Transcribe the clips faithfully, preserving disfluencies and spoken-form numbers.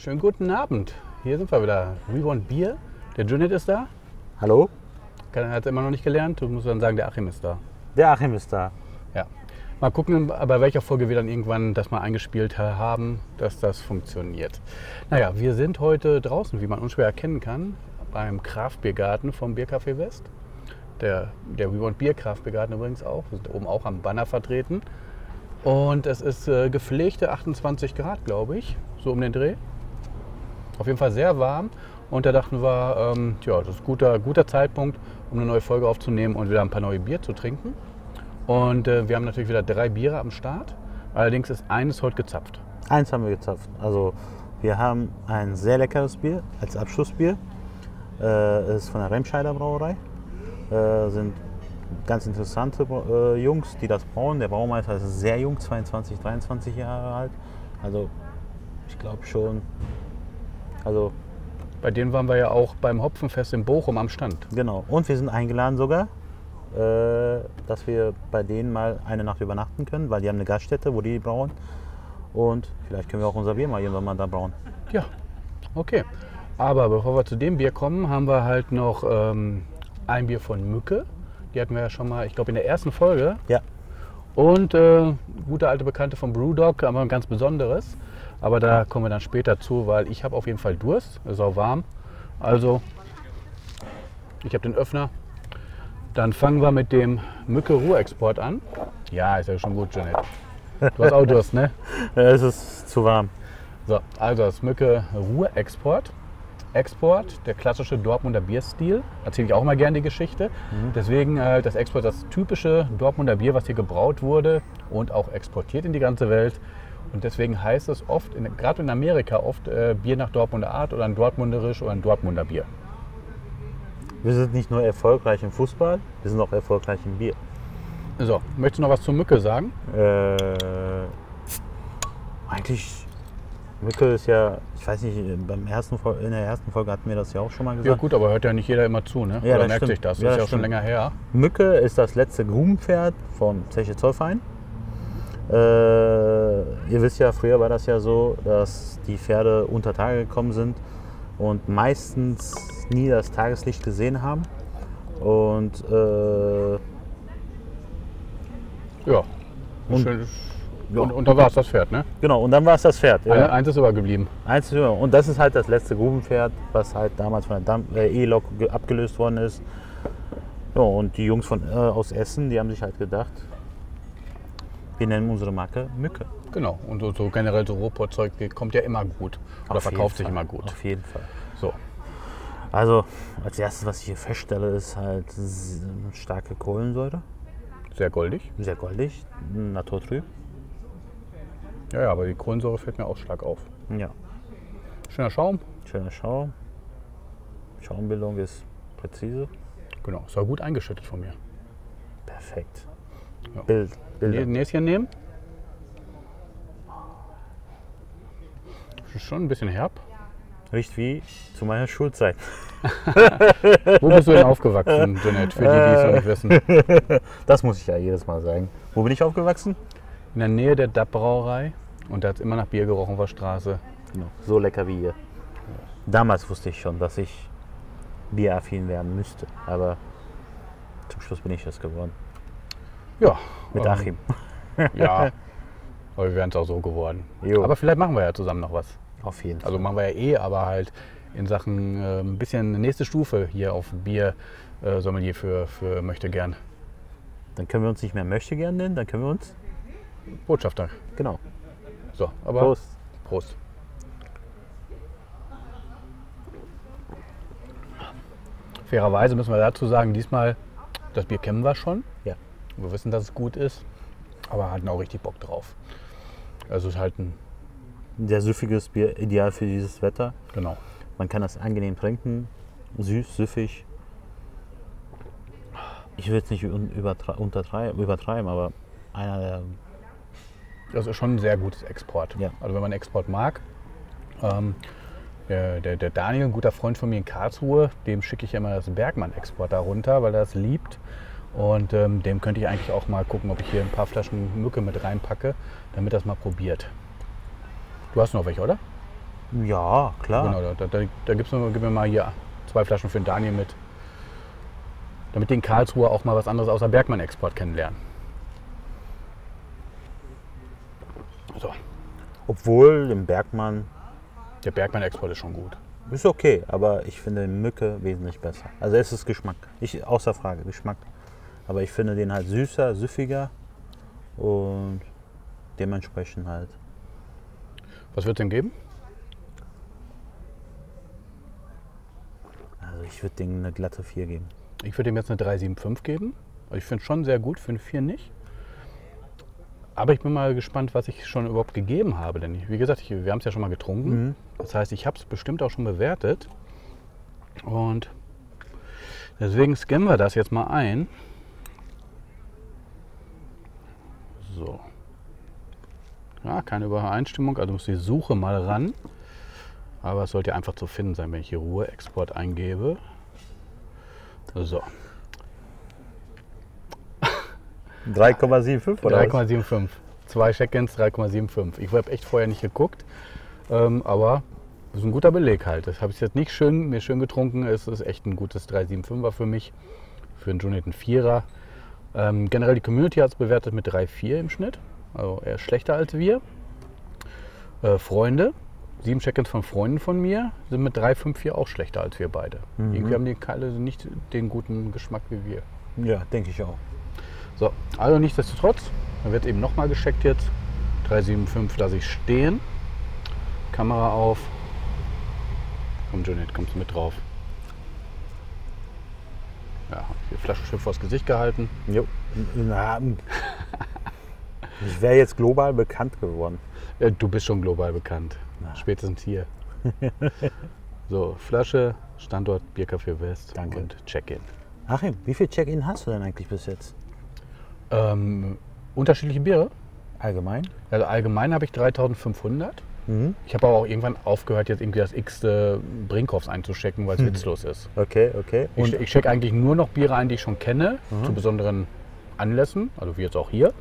Schönen guten Abend. Hier sind wir wieder. We Want Bier. Der Cüneyt ist da. Hallo. Er hat es immer noch nicht gelernt. Du musst dann sagen, der Achim ist da. Der Achim ist da. Ja. Mal gucken, bei welcher Folge wir dann irgendwann das mal eingespielt haben, dass das funktioniert. Naja, wir sind heute draußen, wie man unschwer erkennen kann, beim Kraftbiergarten vom BierCafé West. Der, der We Want Bier Kraftbiergarten übrigens auch. Wir sind oben auch am Banner vertreten. Und es ist äh, gepflegte achtundzwanzig Grad, glaube ich, so um den Dreh. Auf jeden Fall sehr warm. Und da dachten wir, ähm, ja, das ist ein guter, guter Zeitpunkt, um eine neue Folge aufzunehmen und wieder ein paar neue Bier zu trinken. Und äh, wir haben natürlich wieder drei Biere am Start. Allerdings ist eines heute gezapft. Eins haben wir gezapft. Also wir haben ein sehr leckeres Bier als Abschlussbier. Es äh, ist von der Remscheider Brauerei. Äh, sind ganz interessante äh, Jungs, die das brauen. Der Braumeister ist sehr jung, zweiundzwanzig, dreiundzwanzig Jahre alt. Also ich glaube schon. Also bei denen waren wir ja auch beim Hopfenfest in Bochum am Stand. Genau. Und wir sind eingeladen sogar, äh, dass wir bei denen mal eine Nacht übernachten können, weil die haben eine Gaststätte, wo die brauen. Und vielleicht können wir auch unser Bier mal irgendwann mal da brauen. Ja, okay. Aber bevor wir zu dem Bier kommen, haben wir halt noch ähm, ein Bier von Mücke. Die hatten wir ja schon mal, ich glaube, in der ersten Folge. Ja. Und äh, gute alte Bekannte von Brewdog, aber ein ganz besonderes. Aber da kommen wir dann später zu, weil ich habe auf jeden Fall Durst. Es ist auch warm. Also, ich habe den Öffner. Dann fangen wir mit dem Mücke Ruhrexport an. Ja, ist ja schon gut, Cüneyt. Du hast auch Durst, ne? Ja, es ist zu warm. So, also das Mücke Ruhrexport. Export, der klassische Dortmunder Bierstil. Erzähle ich auch mal gerne die Geschichte. Mhm. Deswegen äh, das Export, das typische Dortmunder Bier, was hier gebraut wurde und auch exportiert in die ganze Welt. Und deswegen heißt es oft, gerade in Amerika, oft äh, Bier nach Dortmunder Art oder ein Dortmunderisch oder ein Dortmunder Bier. Wir sind nicht nur erfolgreich im Fußball, wir sind auch erfolgreich im Bier. So, möchtest du noch was zur Mücke sagen? Äh, eigentlich, Mücke ist ja, ich weiß nicht, beim ersten, in der ersten Folge hatten wir das ja auch schon mal gesagt. Ja gut, aber hört ja nicht jeder immer zu, ne? Ja, oder merkt stimmt. sich das, das ja, ist ja auch schon länger her. Mücke ist das letzte Grubenpferd vom Zeche Zollverein. Äh, ihr wisst ja, früher war das ja so, dass die Pferde unter Tage gekommen sind und meistens nie das Tageslicht gesehen haben. Und äh, ja, und, schön, ja. Und, und dann war es das Pferd, ne? Genau, und dann war es das Pferd. Ja. Eins ist übergeblieben. Eins ist über. Und das ist halt das letzte Grubenpferd, was halt damals von der E-Lok abgelöst worden ist. Ja, und die Jungs von, äh, aus Essen, die haben sich halt gedacht, wir nennen unsere Marke Mücke. Genau, und so, so generell so Rohportzeug kommt ja immer gut oder auf verkauft sich immer gut. Auf jeden Fall. So. Also als erstes, was ich hier feststelle, ist halt starke Kohlensäure. Sehr goldig. Sehr goldig, naturtrüb. Ja, ja, aber die Kohlensäure fällt mir auch stark auf. Ja. Schöner Schaum. Schöner Schaum. Schaumbildung ist präzise. Genau, ist auch gut eingeschüttet von mir. Perfekt. Ja. Bild. Näschen nehmen. Ist schon ein bisschen herb. Riecht wie zu meiner Schulzeit. Wo bist du denn aufgewachsen, Cüneyt? Für die, die es noch nicht wissen. Das muss ich ja jedes Mal sagen. Wo bin ich aufgewachsen? In der Nähe der D A P-Brauerei. Und da hat es immer nach Bier gerochen auf der Straße. Genau. So lecker wie hier. Damals wusste ich schon, dass ich bieraffin werden müsste. Aber zum Schluss bin ich das geworden. Ja. Mit ähm, Achim. Ja, aber wir wären es auch so geworden. Jo. Aber vielleicht machen wir ja zusammen noch was. Auf jeden Fall. Also machen wir ja eh, aber halt in Sachen äh, ein bisschen nächste Stufe hier auf Bier äh, Sommelier für, für möchte gern. Dann können wir uns nicht mehr möchte gern nennen, dann können wir uns Botschafter. Genau. So, aber Prost. Prost. Fairerweise müssen wir dazu sagen, diesmal das Bier kennen wir schon. Ja. Wir wissen, dass es gut ist, aber hatten auch richtig Bock drauf. Also es ist halt ein sehr süffiges Bier, ideal für dieses Wetter. Genau. Man kann das angenehm trinken, süß, süffig. Ich will es nicht übertreiben, aber einer der... Das ist schon ein sehr gutes Export. Ja. Also wenn man Export mag. Ähm, der, der, der Daniel, ein guter Freund von mir in Karlsruhe, dem schicke ich immer das Bergmann-Export darunter, weil er es liebt. Und ähm, dem könnte ich eigentlich auch mal gucken, ob ich hier ein paar Flaschen Mücke mit reinpacke, damit das mal probiert. Du hast noch welche, oder? Ja, klar. Genau, da, da, da gibt's noch, gib mir mal hier zwei Flaschen für den Daniel mit. Damit die in Karlsruhe auch mal was anderes außer Bergmann-Export kennenlernen. So. Obwohl im Bergmann... Der Bergmann-Export ist schon gut. Ist okay, aber ich finde den Mücke wesentlich besser. Also es ist Geschmack, ich, außer Frage, Geschmack. Aber ich finde den halt süßer, süffiger und dementsprechend halt. Was wird denn geben? Also ich würde dem eine glatte vier geben. Ich würde dem jetzt eine drei Komma fünfundsiebzig geben. Ich finde es schon sehr gut, für eine vier nicht. Aber ich bin mal gespannt, was ich schon überhaupt gegeben habe. Denn wie gesagt, ich, wir haben es ja schon mal getrunken. Mhm. Das heißt, ich habe es bestimmt auch schon bewertet. Und deswegen scannen wir das jetzt mal ein. So. Ja, keine Übereinstimmung, also muss die Suche mal ran. Aber es sollte einfach zu finden sein, wenn ich hier Ruhe Export eingebe. So. drei Komma fünfundsiebzig oder drei Komma fünfundsiebzig. Zwei Check-ins, drei Komma fünfundsiebzig. Ich habe echt vorher nicht geguckt, ähm, aber das ist ein guter Beleg halt. Das habe ich jetzt nicht schön, mir schön getrunken. Es ist echt ein gutes drei Komma fünfundsiebziger für mich, für einen Cüneyt Vierer. Ähm, generell die Community hat es bewertet mit drei Komma vier im Schnitt. Also eher schlechter als wir. Äh, Freunde, sieben Check-ins von Freunden von mir sind mit drei Komma fünfundfünfzig auch schlechter als wir beide. Mhm. Irgendwie haben die alle nicht den guten Geschmack wie wir. Ja, denke ich auch. So, also nichtsdestotrotz, da wird eben nochmal gescheckt jetzt. drei Komma fünfundsiebzig lasse ich stehen. Kamera auf. Komm, Cüneyt, kommst du mit drauf? Ja, hab ich die Flaschenschiff vors Gesicht gehalten. Jo. Na, ich wäre jetzt global bekannt geworden. Ja, du bist schon global bekannt. Na. Spätestens hier. So, Flasche, Standort BierCafé West. Danke. Und Check-in. Achim, wie viel Check-in hast du denn eigentlich bis jetzt? Ähm, unterschiedliche Biere. Allgemein? Also allgemein habe ich dreitausendfünfhundert. Mhm. Ich habe aber auch irgendwann aufgehört, jetzt irgendwie das x-te Brinkhoffs einzuschecken, weil es mhm. witzlos ist. Okay, okay. Und ich, ich checke eigentlich nur noch Biere ein, die ich schon kenne, mhm. zu besonderen Anlässen, also wie jetzt auch hier.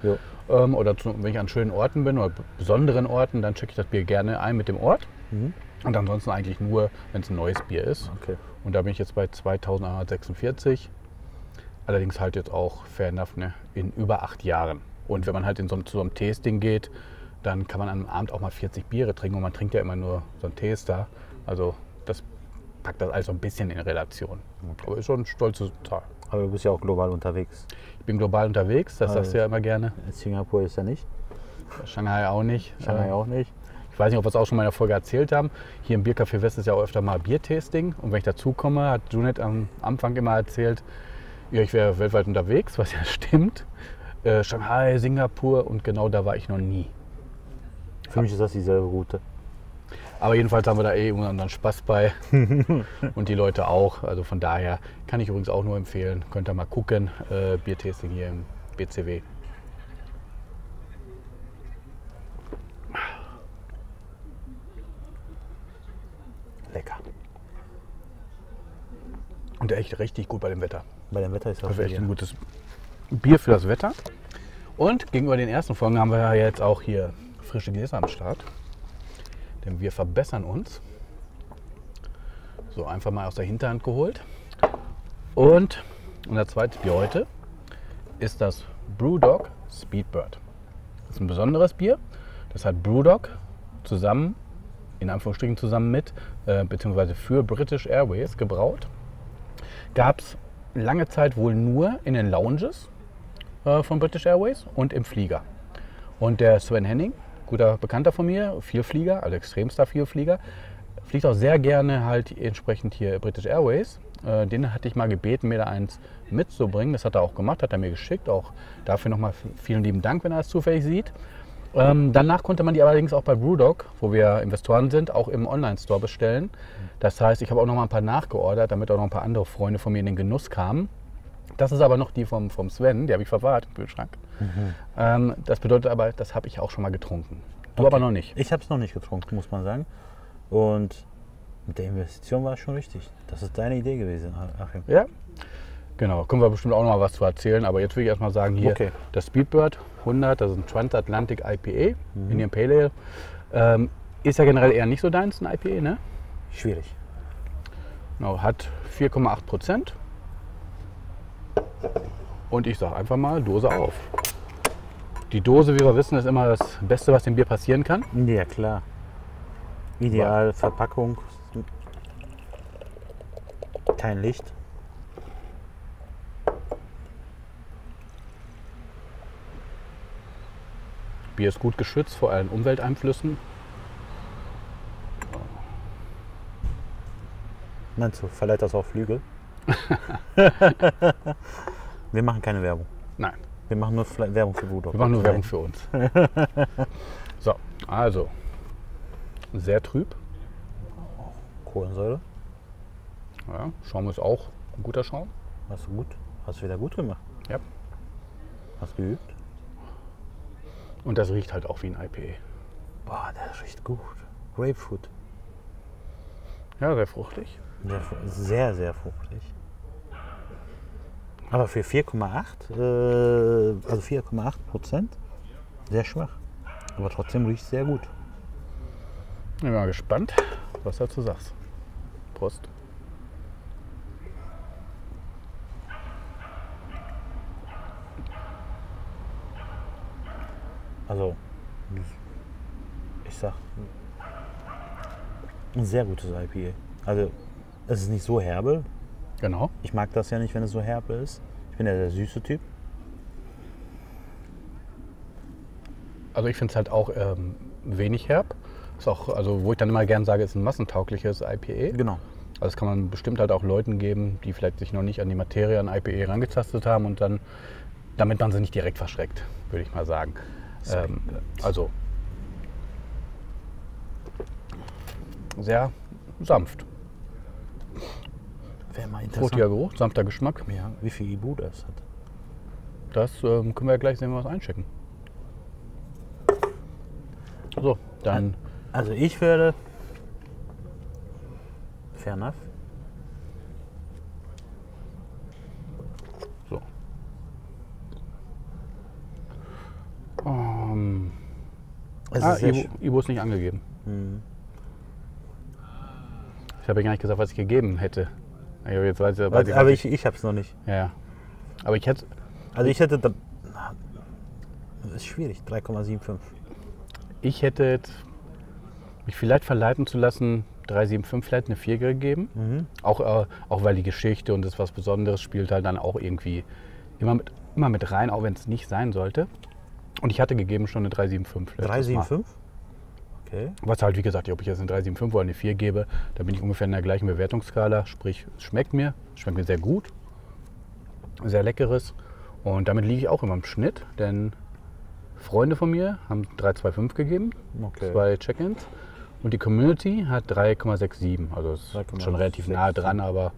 Ähm, oder zu, wenn ich an schönen Orten bin oder besonderen Orten, dann checke ich das Bier gerne ein mit dem Ort. Mhm. Und ansonsten eigentlich nur, wenn es ein neues Bier ist. Okay. Und da bin ich jetzt bei zweitausendeinhundertsechsundvierzig. Allerdings halt jetzt auch, fair enough, ne, in über acht Jahren. Und wenn man halt in so, zu so einem Tasting geht, dann kann man am Abend auch mal vierzig Biere trinken. Und man trinkt ja immer nur so einen Taster. Also das packt das alles so ein bisschen in Relation. Okay. Aber ist schon ein stolzes Tag. Aber du bist ja auch global unterwegs. Ich bin global unterwegs, das also sagst du ja immer gerne. Singapur ist ja nicht. Shanghai auch nicht. Shanghai auch nicht. Ich weiß nicht, ob wir es auch schon mal in der Folge erzählt haben. Hier im BierCafé West ist ja auch öfter mal Biertasting. Und wenn ich dazukomme, hat Cüneyt am Anfang immer erzählt, ja, ich wäre weltweit unterwegs, was ja stimmt. Äh, Shanghai, Singapur und genau da war ich noch nie. Für mich ist das dieselbe Route. Aber jedenfalls haben wir da eh unseren Spaß bei und die Leute auch. Also von daher kann ich übrigens auch nur empfehlen, könnt ihr mal gucken, äh, Biertasting hier im B C W. Lecker. Und echt richtig gut bei dem Wetter. Bei dem Wetter ist das, das ist echt ein gutes Bier für das Wetter. Und gegenüber den ersten Folgen haben wir ja jetzt auch hier frische Gläser am Start. Denn wir verbessern uns. So, einfach mal aus der Hinterhand geholt. Und unser zweites Bier heute ist das Brewdog Speedbird. Das ist ein besonderes Bier. Das hat Brewdog zusammen, in Anführungsstrichen zusammen mit, äh, beziehungsweise für British Airways gebraut. Gab es lange Zeit wohl nur in den Lounges äh, von British Airways und im Flieger. Und der Sven Henning, guter Bekannter von mir, Vielflieger, also extremster Vielflieger, fliegt auch sehr gerne halt entsprechend hier British Airways. Äh, den hatte ich mal gebeten, mir da eins mitzubringen. Das hat er auch gemacht, hat er mir geschickt. Auch dafür nochmal vielen lieben Dank, wenn er es zufällig sieht. Ähm, danach konnte man die allerdings auch bei Brewdog, wo wir Investoren sind, auch im Online-Store bestellen. Das heißt, ich habe auch noch mal ein paar nachgeordert, damit auch noch ein paar andere Freunde von mir in den Genuss kamen. Das ist aber noch die vom, vom Sven, die habe ich verwahrt im Kühlschrank. Mhm. Ähm, das bedeutet aber, das habe ich auch schon mal getrunken. Du okay. aber noch nicht. Ich habe es noch nicht getrunken, muss man sagen. Und mit der Investition war es schon richtig. Das ist deine Idee gewesen, Achim. Ja, genau. Können wir bestimmt auch noch mal was zu erzählen. Aber jetzt will ich erst mal sagen, hier okay. das Speedbird hundert, das ist ein Transatlantic I P A, mhm. Indian Pale Ale. Ähm, Ist ja generell eher nicht so deins, ein I P A, ne? Schwierig. Genau, hat vier Komma acht Prozent. Und ich sag einfach mal, Dose auf. Die Dose, wie wir wissen, ist immer das Beste, was dem Bier passieren kann. Ja, klar. Ideal, ja. Verpackung. Kein Licht. Bier ist gut geschützt vor allen Umwelteinflüssen. Meinst du, verleiht das auch Flügel? Wir machen keine Werbung. Nein. Wir machen nur Fle Werbung für Brewdog. Wir machen nur Werbung für uns. So, also. Sehr trüb. Kohlensäure. Ja, Schaum ist auch ein guter Schaum. Hast du gut, hast du wieder gut gemacht. Ja. Hast du geübt. Und das riecht halt auch wie ein I P A. Boah, das riecht gut. Grapefruit. Ja, sehr fruchtig. Sehr, sehr, sehr fruchtig. Aber für vier Komma acht Prozent, sehr schwach. Aber trotzdem riecht es sehr gut. Ich bin mal gespannt, was du dazu sagst. Prost. Also, ich sag, ein sehr gutes I P A. Also, es ist nicht so herbe. Genau. Ich mag das ja nicht, wenn es so herbe ist. Ich bin ja der süße Typ. Also, ich finde es halt auch ähm, wenig herb. Ist auch, also, wo ich dann immer gerne sage, ist ein massentaugliches I P A. Genau. Also, das kann man bestimmt halt auch Leuten geben, die vielleicht sich noch nicht an die Materie an I P A herangetastet haben und dann, damit man sie nicht direkt verschreckt, würde ich mal sagen. Ähm, also sehr sanft. Wäre mal interessant. Fruchtiger Geruch, sanfter Geschmack. Ja, wie viel I B U das hat. Das ähm, können wir ja gleich sehen, wenn wir es einchecken. So, dann. Also ich werde. Fair enough. So. Um, es ah, ist Ibu, Ibu ist nicht angegeben. Hm. Ich habe ja gar nicht gesagt, was ich gegeben hätte. Ich jetzt weiß, weiß also, ich, aber ich, ich habe es noch nicht. Ja. Aber ich hätte. Also ich hätte. Das ist schwierig, drei Komma fünfundsiebzig. Ich hätte jetzt mich vielleicht verleiten zu lassen, drei Komma fünfundsiebzig vielleicht eine vier gegeben. Mhm. Auch, äh, auch weil die Geschichte und das was Besonderes spielt halt dann auch irgendwie immer mit, immer mit rein, auch wenn es nicht sein sollte. Und ich hatte gegeben schon eine drei Komma fünfundsiebzig. drei Komma fünfundsiebzig? Okay. Was halt, wie gesagt, ob ich jetzt eine drei Komma fünfundsiebzig oder eine vier gebe, da bin ich ungefähr in der gleichen Bewertungsskala. Sprich, es schmeckt mir, es schmeckt mir sehr gut, sehr leckeres. Und damit liege ich auch immer im Schnitt, denn Freunde von mir haben drei Komma fünfundzwanzig gegeben, okay. Zwei Check-ins. Und die Community hat drei Komma siebenundsechzig. Also es ist schon relativ nah dran, aber...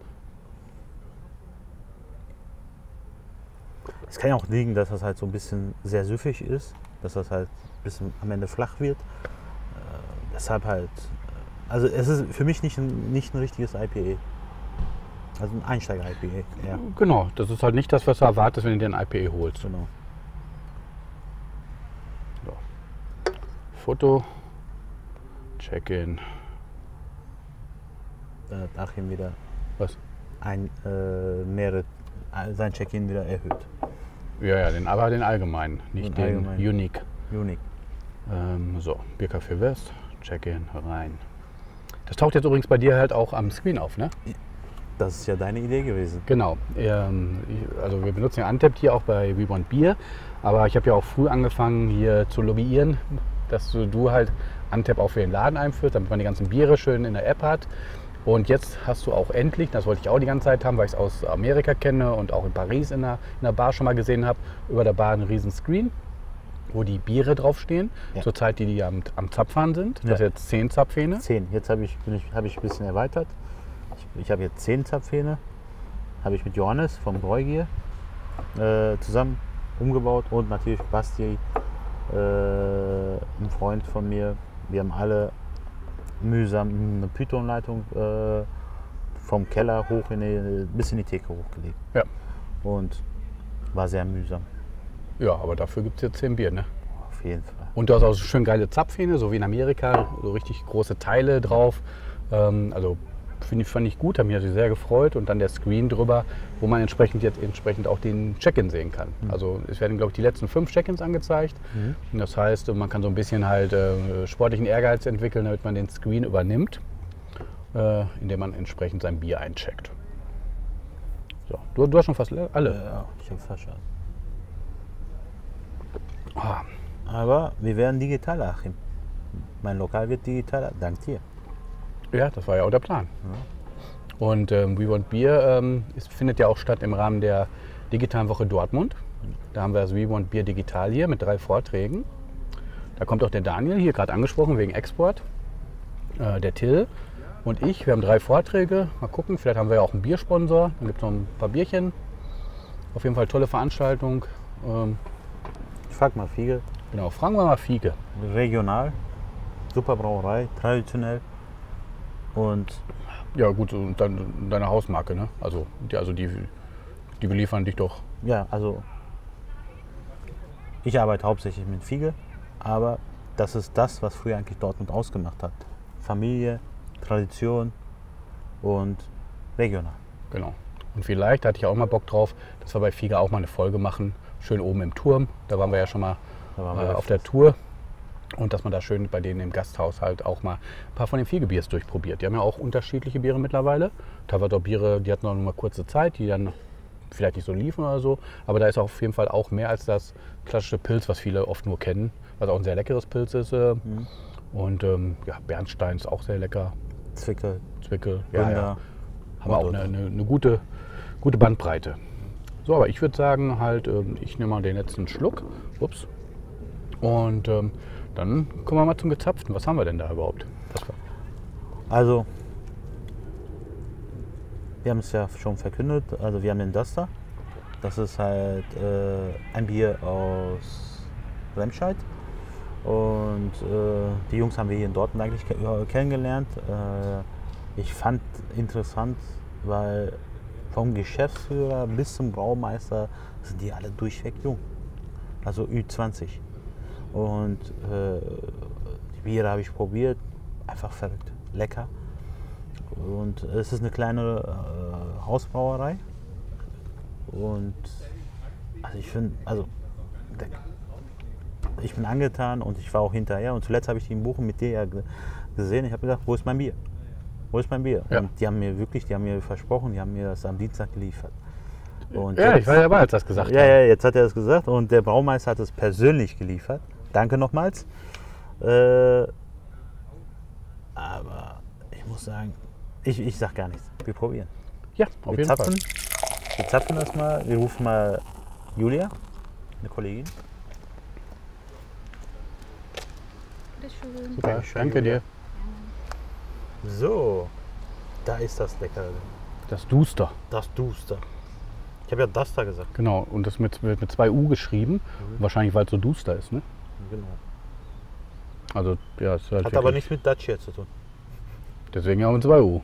Es kann ja auch liegen, dass das halt so ein bisschen sehr süffig ist, dass das halt ein bisschen am Ende flach wird. Äh, deshalb halt, also es ist für mich nicht ein, nicht ein richtiges I P A. Also ein Einsteiger-I P A. Ja. Genau, das ist halt nicht das, was du erwartest, wenn du dir ein I P A holst. Genau. So. Foto, Check-in. Da hat Achim wieder was? Ein, äh, mehrere, sein Check-in wieder erhöht. Ja, ja, den, aber den allgemeinen, nicht den, den allgemeinen. Unique. Unique. Ähm, so, BierCafé West, Check-in, rein. Das taucht jetzt übrigens bei dir halt auch am Screen auf, ne? Das ist ja deine Idee gewesen. Genau. Ähm, also wir benutzen ja Untappd hier auch bei We Want BIER, aber ich habe ja auch früh angefangen hier zu lobbyieren, dass du, du halt Untappd auch für den Laden einführst, damit man die ganzen Biere schön in der App hat. Und jetzt hast du auch endlich, das wollte ich auch die ganze Zeit haben, weil ich es aus Amerika kenne und auch in Paris in einer, in einer Bar schon mal gesehen habe, über der Bar einen riesen Screen, wo die Biere draufstehen, ja. Zurzeit die, die am, am Zapfhahn sind. Das ja. Ist jetzt zehn Zapfhähne. Zehn. Jetzt habe ich, ich, hab ich ein bisschen erweitert. Ich, ich habe jetzt zehn Zapfhähne, habe ich mit Johannes vom Breugier äh, zusammen umgebaut und natürlich Basti, äh, ein Freund von mir. Wir haben alle mühsam eine Python-Leitung äh, vom Keller hoch in die, bis in die Theke hochgelegt. Ja. Und war sehr mühsam. Ja, aber dafür gibt es jetzt zehn Bier, ne? Auf auf jeden Fall. Und du hast auch so schön geile Zapfhähne, so wie in Amerika, so richtig große Teile drauf. Ähm, also find, fand ich gut, habe mich natürlich sehr gefreut. Und dann der Screen drüber, wo man entsprechend jetzt entsprechend auch den Check-in sehen kann. Mhm. Also es werden, glaube ich, die letzten fünf Check-ins angezeigt. Mhm. Und das heißt, man kann so ein bisschen halt äh, sportlichen Ehrgeiz entwickeln, damit man den Screen übernimmt, äh, indem man entsprechend sein Bier eincheckt. So, du, du hast schon fast alle. Ja, ich habe fast alle. Oh. Aber wir werden digital, Achim. Mein Lokal wird digitaler, dank dir. Ja, das war ja auch der Plan. Ja. Und ähm, We Want Bier ähm, ist, findet ja auch statt im Rahmen der digitalen Woche Dortmund. Da haben wir das We Want Bier digital hier mit drei Vorträgen. Da kommt auch der Daniel, hier gerade angesprochen, wegen Export. Äh, der Till und ich, wir haben drei Vorträge. Mal gucken, vielleicht haben wir ja auch einen Biersponsor. Dann gibt es noch ein paar Bierchen. Auf jeden Fall tolle Veranstaltung. Ähm, Ich frag mal Fiege. Genau, fragen wir mal Fiege. Regional, super Brauerei, traditionell und... Ja gut, und dann deine Hausmarke, ne? Also, die, also die, die beliefern dich doch. Ja, also ich arbeite hauptsächlich mit Fiege, aber das ist das, was früher eigentlich Dortmund ausgemacht hat. Familie, Tradition und regional. Genau. Und vielleicht hatte ich auch mal Bock drauf, dass wir bei Fiege auch mal eine Folge machen. Schön oben im Turm, da waren wir ja schon mal äh, auf der Tour. Und dass man da schön bei denen im Gasthaus halt auch mal ein paar von den Fiegebiers durchprobiert. Die haben ja auch unterschiedliche Biere mittlerweile. Teilweise auch Biere, die hatten noch mal kurze Zeit, die dann vielleicht nicht so liefen oder so. Aber da ist auf jeden Fall auch mehr als das klassische Pilz, was viele oft nur kennen. Was auch ein sehr leckeres Pilz ist. Äh, mhm. Und ähm, ja, Bernstein ist auch sehr lecker. Zwickel. Zwickel, ja, ja. Haben wir auch eine, eine, eine gute, gute Bandbreite. So, aber ich würde sagen, halt, ich nehme mal den letzten Schluck. Ups. Und ähm, dann kommen wir mal zum Gezapften. Was haben wir denn da überhaupt? Also, wir haben es ja schon verkündet. Also, wir haben den Duster. Das ist halt äh, ein Bier aus Remscheid. Und äh, die Jungs haben wir hier in Dortmund eigentlich kennengelernt. Äh, ich fand interessant, weil vom Geschäftsführer bis zum Braumeister sind die alle durchweg jung. Also Ü zwanzig. Und äh, die Biere habe ich probiert. Einfach verrückt. Lecker. Und es ist eine kleine äh, Hausbrauerei. Und also ich finde, also ich bin angetan und ich war auch hinterher. Und zuletzt habe ich die in Bochum mit dir ja gesehen. Ich habe gedacht, wo ist mein Bier? Wo ist mein Bier? Ja. Und die haben mir wirklich, die haben mir versprochen, die haben mir das am Dienstag geliefert. Und ja, jetzt, ich war ja dabei, als das gesagt hat. Ja, ja, jetzt hat er das gesagt und der Braumeister hat es persönlich geliefert. Danke nochmals. Äh, aber ich muss sagen, ich, ich sag gar nichts. Wir probieren. Ja, auf jeden Fall. Wir zapfen das mal. Wir rufen mal Julia, eine Kollegin. Bitteschön. Super, danke dir. So, da ist das lecker. Das Duster. Das Duster. Ich habe ja Duster gesagt. Genau, und das wird mit, mit zwei U geschrieben. Mhm. Wahrscheinlich, weil es so duster ist, ne? Genau. Also, ja, es ist halt. Hat aber nichts mit Dutch hier zu tun. Deswegen ja auch mit zwei U.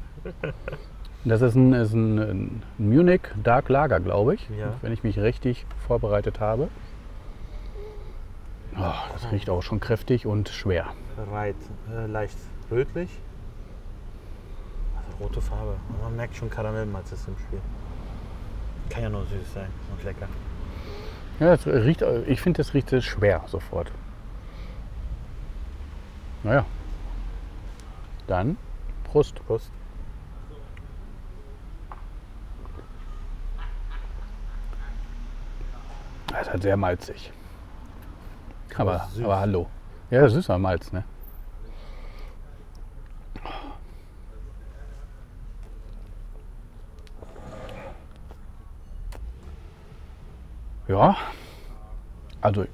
Das ist ein, ist ein, ein Munich Dark Lager, glaube ich. Ja. Wenn ich mich richtig vorbereitet habe. Oh, das oh. riecht auch schon kräftig und schwer. Reit, äh, leicht rötlich. Rote Farbe. Man merkt schon Karamellmalz ist im Spiel. Kann ja nur süß sein und lecker. Ja, das riecht, ich finde, das riecht schwer sofort. Naja. Dann Prost. Prost. Das ist halt sehr malzig. Aber, aber hallo. Ja, süßer Malz, ne? Ja, also,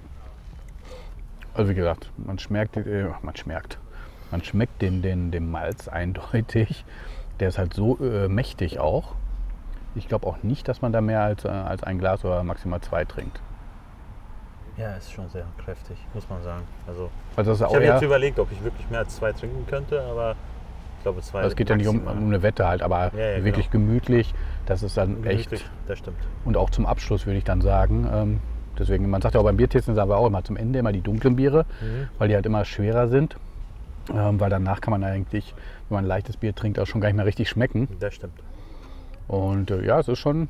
also wie gesagt, man schmeckt, äh, man schmeckt, man schmeckt den, den, den Malz eindeutig. Der ist halt so äh, mächtig auch. Ich glaube auch nicht, dass man da mehr als, äh, als ein Glas oder maximal zwei trinkt. Ja, ist schon sehr kräftig, muss man sagen. Also, also das ist auch ich habe jetzt überlegt, ob ich wirklich mehr als zwei trinken könnte, aber ich glaube zwei. Also es geht maximal. Ja nicht um, um eine Wette halt, aber ja, ja, wirklich genau. gemütlich. Das ist dann echt. Das stimmt. Und auch zum Abschluss würde ich dann sagen, ähm, Deswegen, man sagt ja auch beim Biertesten, sagen wir auch immer zum Ende immer die dunklen Biere, mhm. weil die halt immer schwerer sind. Ähm, weil danach kann man eigentlich, wenn man ein leichtes Bier trinkt, auch schon gar nicht mehr richtig schmecken. Das stimmt. Und äh, ja, es ist schon...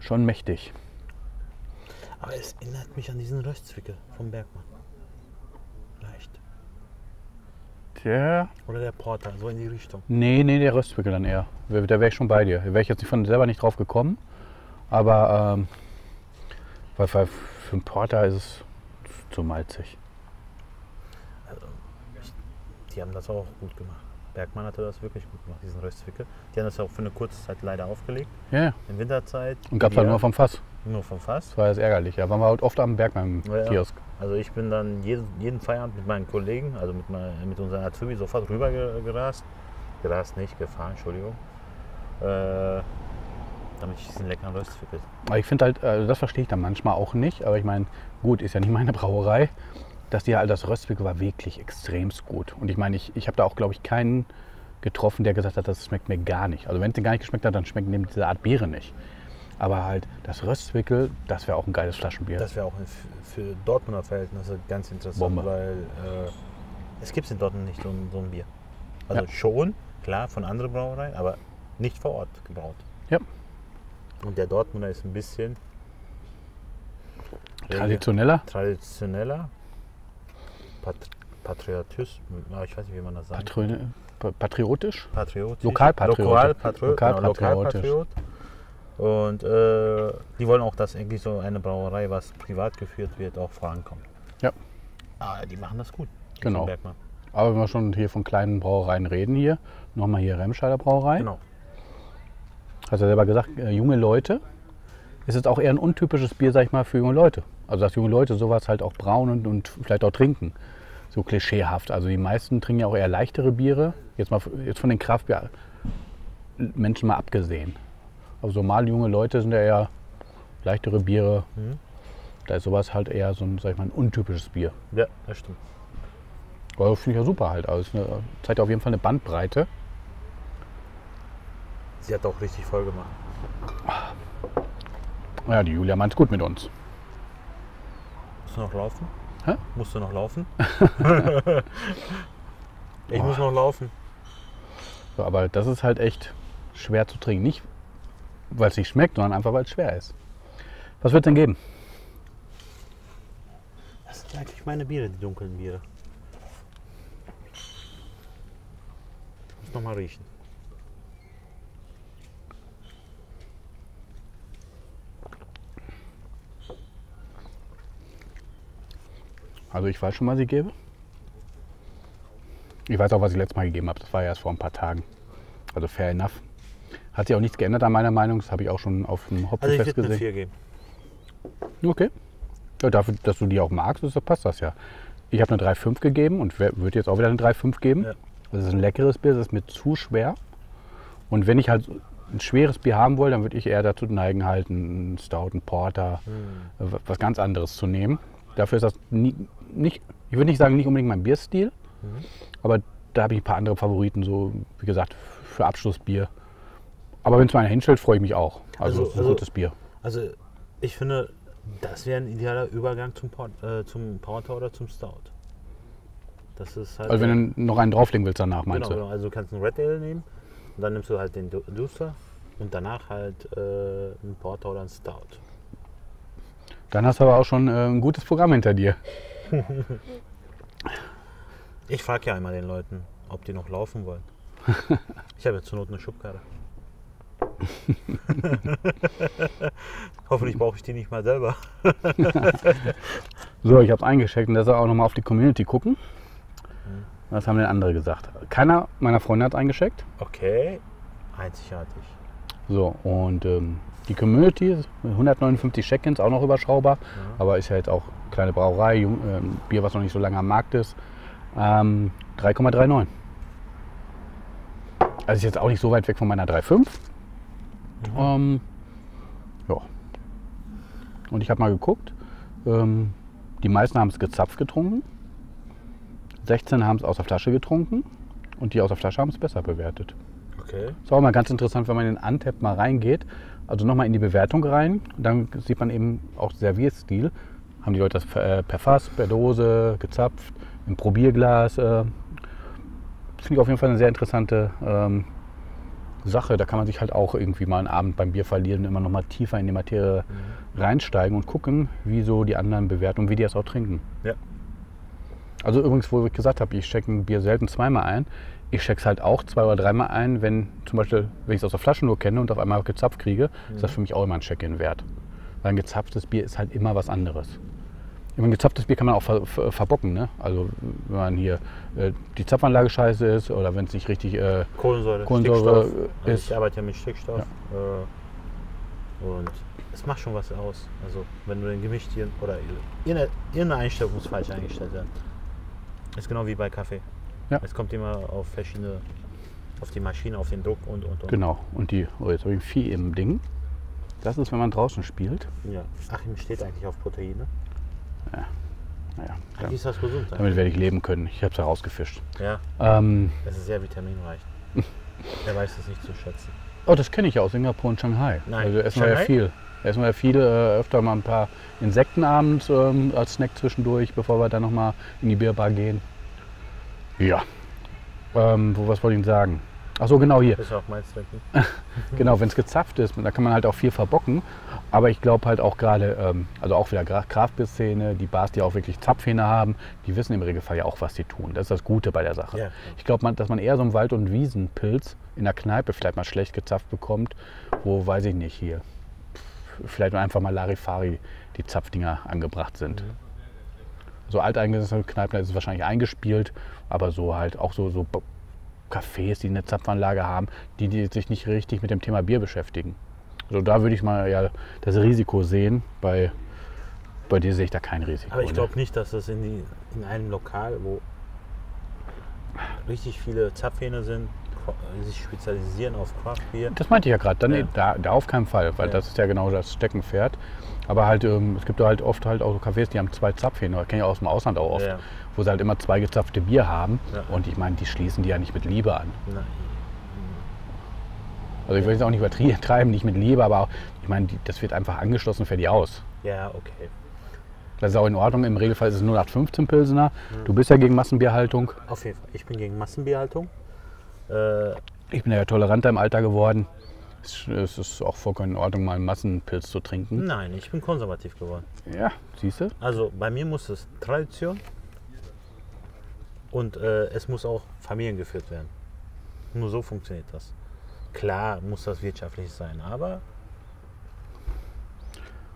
schon mächtig. Aber es erinnert mich an diesen Röstzwickel vom Bergmann. Leicht. Der... Oder der Porter, so in die Richtung. Nee, nee, der Röstzwickel dann eher. Da wäre ich schon bei dir. Da wäre ich jetzt von selber nicht drauf gekommen. Aber ähm, weil für einen Porter ist es zu malzig. Also, die haben das auch gut gemacht. Bergmann hatte das wirklich gut gemacht, diesen Röstzwickel. Die haben das auch für eine kurze Zeit leider aufgelegt. Ja. In Winterzeit. Und gab es halt nur vom Fass. Nur vom Fass. Das war das ärgerlich. Da ja, waren wir halt oft am Bergmann-Kiosk. Ja. Also ich bin dann jeden, jeden Feierabend mit meinen Kollegen, also mit, mein, mit unseren Azubi, sofort rüber gerast. Gerast nicht, gefahren, Entschuldigung. Äh, damit ich diesen leckeren Röstzwickel. Aber ich finde halt, also das verstehe ich dann manchmal auch nicht. Aber ich meine, gut, ist ja nicht meine Brauerei. Dass die halt das Röstzwickel war wirklich extremst gut. Und ich meine, ich, ich habe da auch, glaube ich, keinen getroffen, der gesagt hat, das schmeckt mir gar nicht. Also wenn es dir gar nicht geschmeckt hat, dann schmeckt eben diese Art Biere nicht. Aber halt das Röstzwickel, das wäre auch ein geiles Flaschenbier. Das wäre auch für Dortmunder Verhältnisse ganz interessant, Bombe. Weil äh, es gibt in Dortmund nicht so, so ein Bier. Also ja. Schon, klar, von anderen Brauereien, aber nicht vor Ort gebraut. Ja. Und der Dortmunder ist ein bisschen... Traditioneller? Traditioneller. Patriotisch, ich weiß nicht, wie man das sagt. Patriotisch? Patriotisch. Lokalpatriot. Lokalpatriot. Und äh, die wollen auch, dass irgendwie so eine Brauerei, was privat geführt wird, auch vorankommt. Ja. Aber die machen das gut. Genau. Aber wenn wir schon hier von kleinen Brauereien reden, hier nochmal hier Remscheider Brauerei. Genau. Hast du ja selber gesagt, äh, junge Leute. Ist jetzt auch eher ein untypisches Bier, sag ich mal, für junge Leute. Also dass junge Leute sowas halt auch brauen und, und vielleicht auch trinken. So klischeehaft. Also die meisten trinken ja auch eher leichtere Biere. Jetzt mal jetzt von den Kraftbier-Menschen mal abgesehen. Also normal junge Leute sind ja eher leichtere Biere. Mhm. Da ist sowas halt eher so ein, sag ich mal, ein untypisches Bier. Ja, das stimmt. Aber das finde ich ja super halt. Also es zeigt auf jeden Fall eine Bandbreite. Sie hat auch richtig voll gemacht. Ach. Ja, die Julia meint's gut mit uns. Musst du noch laufen? Hä? Musst du noch laufen? Ich oh. muss noch laufen. So, aber das ist halt echt schwer zu trinken. Nicht, weil es nicht schmeckt, sondern einfach, weil es schwer ist. Was wird es denn geben? Das sind eigentlich meine Biere, die dunklen Biere. Muss noch mal riechen. Also ich weiß schon, was ich gebe. Ich weiß auch, was ich letztes Mal gegeben habe. Das war ja erst vor ein paar Tagen. Also fair enough. Hat sich auch nichts geändert an meiner Meinung. Das habe ich auch schon auf dem Hopfenfest also gesehen. Also ich würde eine vier geben. Okay. Ja, dafür, dass du die auch magst, ist, passt das ja. Ich habe eine drei Komma fünf gegeben und würde jetzt auch wieder eine drei Komma fünf geben. Ja. Das ist ein leckeres Bier, das ist mir zu schwer. Und wenn ich halt ein schweres Bier haben wollte, dann würde ich eher dazu neigen, halt einen Stout, einen Porter, hm. was ganz anderes zu nehmen. Dafür ist das nie, nicht, ich würde nicht sagen, nicht unbedingt mein Bierstil, mhm. aber da habe ich ein paar andere Favoriten, so wie gesagt, für Abschlussbier. Aber wenn es mir einer hinstellt, freue ich mich auch. Also, also ein gutes also, Bier. Also ich finde, das wäre ein idealer Übergang zum, Port, äh, zum Porter oder zum Stout. Das ist halt also wenn du noch einen drauflegen willst danach, meinst genau, du? Genau, also du kannst einen Red Ale nehmen und dann nimmst du halt den Duster und danach halt äh, einen Porter oder einen Stout. Dann hast du aber auch schon äh, ein gutes Programm hinter dir. Ich frage ja einmal den Leuten, ob die noch laufen wollen. Ich habe jetzt zur Not eine Schubkarre. Hoffentlich brauche ich die nicht mal selber. So, ich habe es eingeschickt und da soll auch nochmal auf die Community gucken. Was haben denn andere gesagt? Keiner meiner Freunde hat eingeschickt. Okay, einzigartig. So, und ähm, die Community, hundertneunundfünfzig Check-ins, auch noch überschaubar, ja. aber ist ja jetzt auch eine kleine Brauerei, Jung, äh, Bier, was noch nicht so lange am Markt ist, ähm, drei Komma neununddreißig. Also ist jetzt auch nicht so weit weg von meiner drei Komma fünf. Mhm. Ähm, ja. Und ich habe mal geguckt, ähm, die meisten haben es gezapft getrunken, sechzehn haben es aus der Flasche getrunken und die aus der Flasche haben es besser bewertet. Okay. Das ist auch mal ganz interessant, wenn man in Untappd mal reingeht, also nochmal in die Bewertung rein, und dann sieht man eben auch Servierstil. Haben die Leute das per Fass, per Dose, gezapft, im Probierglas. Das finde ich auf jeden Fall eine sehr interessante ähm, Sache. Da kann man sich halt auch irgendwie mal einen Abend beim Bier verlieren und immer noch mal tiefer in die Materie mhm. reinsteigen und gucken, wie so die anderen bewerten und wie die das auch trinken. Ja. Also übrigens, wo ich gesagt habe, ich checke ein Bier selten zweimal ein. Ich check's halt auch zwei oder dreimal ein, wenn zum Beispiel, wenn ich es aus der Flasche nur kenne und auf einmal gezapft kriege, mhm. ist das für mich auch immer ein Check-in wert. Weil ein gezapftes Bier ist halt immer was anderes. Ein gezapftes Bier kann man auch ver ver verbocken, ne? Also wenn man hier äh, die Zapfanlage scheiße ist oder wenn es nicht richtig äh, Kohlensäure, Kohlensäure Stickstoff. Ist. Also ich arbeite ja mit Stickstoff ja. äh, und es macht schon was aus. Also wenn du den Gemischt hier oder irgendeine Einstellung muss falsch eingestellt werden. Ist genau wie bei Kaffee. Ja. Es kommt immer auf verschiedene, auf die Maschine, auf den Druck und und und. Genau. Und die, oh, jetzt habe ich ein Vieh im Ding. Das ist, wenn man draußen spielt. Ja. Achim steht eigentlich auf Proteine. Ja. Naja. Ach, wie ist das gesund? Eigentlich? Damit werde ich leben können. Ich habe es herausgefischt. Ja. Ähm, das ist sehr vitaminreich. Er weiß es nicht zu schätzen. Oh, das kenne ich ja aus Singapur und Shanghai. Nein. Also essen wir ja viel. Essen wir ja viel, äh, öfter mal ein paar Insekten abends ähm, als Snack zwischendurch, bevor wir dann nochmal in die Bierbar gehen. Ja. Ähm, was wollte ich Ihnen sagen? Ach so, genau hier. Das ist auch mein Zweck. Genau, wenn es gezapft ist, da kann man halt auch viel verbocken. Aber ich glaube halt auch gerade, ähm, also auch wieder Craft-Bier-Szene, die Bars, die auch wirklich Zapfhähne haben, die wissen im Regelfall ja auch, was sie tun. Das ist das Gute bei der Sache. Ja. Ich glaube, dass man eher so einen Wald- und Wiesenpilz in der Kneipe vielleicht mal schlecht gezapft bekommt, wo, weiß ich nicht, hier vielleicht einfach mal Larifari die Zapfdinger angebracht sind. Mhm. So alteingesessene Kneipen, da ist es wahrscheinlich eingespielt, aber so halt auch so, so Cafés, die eine Zapfanlage haben, die, die sich nicht richtig mit dem Thema Bier beschäftigen. Also da würde ich mal ja das Risiko sehen, bei, bei dir sehe ich da kein Risiko. Aber ich glaube nicht, dass das in, die, in einem Lokal, wo richtig viele Zapfhähne sind, sich spezialisieren auf Craft-Bier. Das meinte ich ja gerade, ja. da, da auf keinen Fall, weil ja. das ist ja genau das Steckenpferd. Aber halt, ähm, es gibt halt oft halt auch Cafés, die haben zwei Zapfhähne, das kenne ich auch aus dem Ausland auch oft, ja. wo sie halt immer zwei gezapfte Bier haben ja. und ich meine, die schließen die ja nicht mit Liebe an. Nein. Also ich will jetzt auch nicht übertreiben, nicht mit Liebe, aber auch, ich meine, die, das wird einfach angeschlossen für die aus. Ja, okay. Das ist auch in Ordnung, im Regelfall ist es null acht fünfzehn Pilsener, mhm. du bist ja gegen Massenbierhaltung. Auf jeden Fall, ich bin gegen Massenbierhaltung. Ich bin ja toleranter im Alter geworden. Es ist auch vollkommen in Ordnung, mal einen Massenpilz zu trinken. Nein, ich bin konservativ geworden. Ja, siehst du? Also bei mir muss es Tradition und äh, es muss auch familiengeführt werden. Nur so funktioniert das. Klar muss das wirtschaftlich sein, aber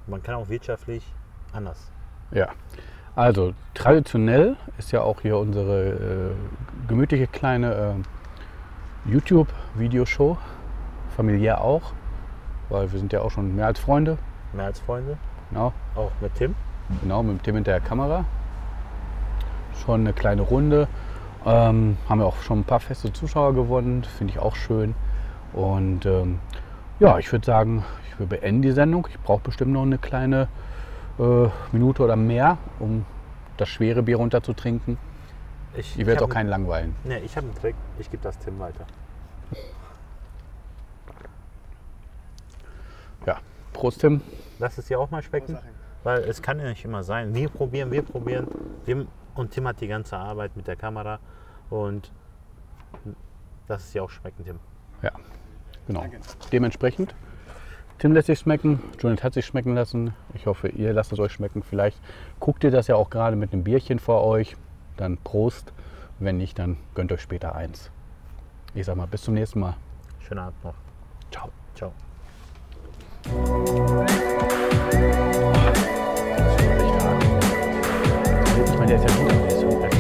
man kann auch wirtschaftlich anders. Ja. Also traditionell ist ja auch hier unsere äh, gemütliche kleine... Äh, YouTube-Videoshow, familiär auch, weil wir sind ja auch schon mehr als Freunde. Mehr als Freunde, genau. Auch mit Tim. Genau, mit Tim hinter der Kamera. Schon eine kleine Runde. Ähm, haben wir auch schon ein paar feste Zuschauer gewonnen, finde ich auch schön. Und ähm, ja, ich würde sagen, ich will beenden die Sendung. Ich brauche bestimmt noch eine kleine äh, Minute oder mehr, um das schwere Bier runterzutrinken. Ich, ich werde jetzt auch keinen langweilen. Ne, ich habe einen Trick. Ich gebe das Tim weiter. Ja, Prost Tim. Lass es dir auch mal schmecken, weil es kann ja nicht immer sein. Wir probieren, wir probieren. Wir, und Tim hat die ganze Arbeit mit der Kamera und lass es dir auch schmecken, Tim. Ja, genau. Danke. Dementsprechend, Tim lässt sich schmecken, Cüneyt hat sich schmecken lassen. Ich hoffe, ihr lasst es euch schmecken. Vielleicht guckt ihr das ja auch gerade mit einem Bierchen vor euch. Dann Prost, wenn nicht, dann gönnt euch später eins. Ich sag mal, bis zum nächsten Mal. Schönen Abend noch. Ciao. Ciao. Ich meine, der ist ja gut.